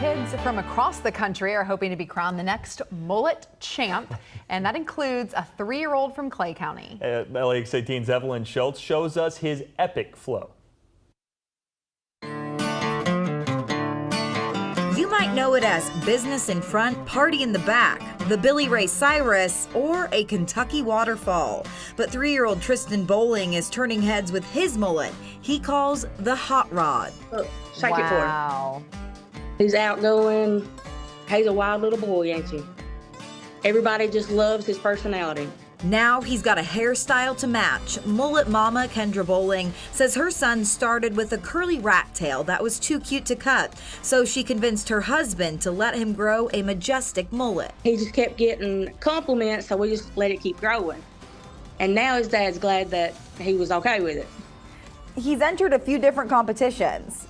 Kids from across the country are hoping to be crowned the next mullet champ, and that includes a 3-year-old from Clay County. LEX 18's Evelyn Schultz shows us his epic flow. You might know it as business in front, party in the back, the Billy Ray Cyrus, or a Kentucky waterfall. But 3-year-old Tristan Bowling is turning heads with his mullet he calls the hot rod. Look, shake it for him. Wow. He's outgoing. He's a wild little boy, ain't he? Everybody just loves his personality. Now he's got a hairstyle to match. Mullet mama Kendra Bowling says her son started with a curly rat tail that was too cute to cut, so she convinced her husband to let him grow a majestic mullet. He just kept getting compliments, so we just let it keep growing. And now his dad's glad that he was okay with it. He's entered a few different competitions.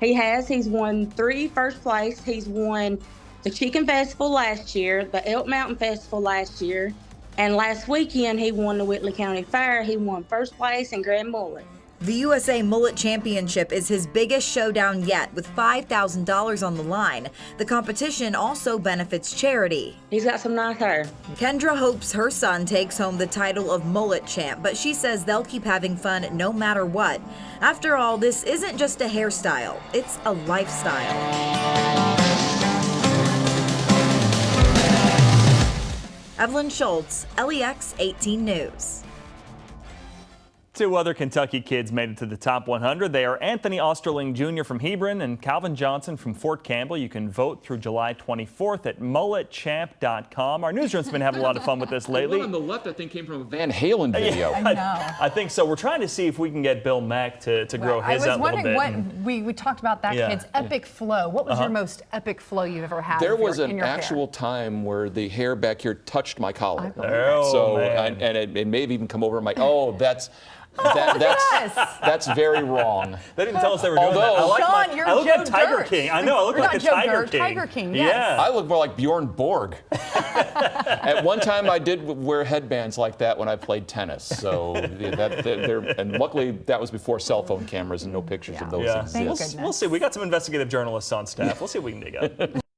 He has. He's won 3 first place. He's won the Chicken Festival last year, the Elk Mountain Festival last year, and last weekend he won the Whitley County Fair. He won first place in Grand Mullet. The USA Mullet Championship is his biggest showdown yet, with $5,000 on the line. The competition also benefits charity. He's got some nice hair. Kendra hopes her son takes home the title of mullet champ, but she says they'll keep having fun no matter what. After all, this isn't just a hairstyle, it's a lifestyle. Evelyn Schultz, LEX 18 News. 2 other Kentucky kids made it to the top 100. They are Anthony Osterling Jr. from Hebron and Calvin Johnson from Fort Campbell. You can vote through July 24th at mulletchamp.com. Our newsroom's been having a lot of fun with this lately. The one on the left, I think, came from a Van Halen video. Yeah, I think so. We're trying to see if we can get Bill Mack to grow his out a little bit. I was wondering what we talked about that kid's epic flow. What was your most epic flow you've ever had? There was an actual time where the hair back here touched my collar. Oh, so and it may have even come over my. Oh, that's. That's very wrong. They didn't tell us they were doing that. I like Sean, you're I look Joe like Tiger Dirt. King. I know. I look like a Tiger King. Tiger King. Yes. Yeah. I look more like Bjorn Borg. At one time, I did wear headbands like that when I played tennis. So, and luckily, that was before cell phone cameras and no pictures of those exist. We'll see. We got some investigative journalists on staff. We'll see what we can dig up.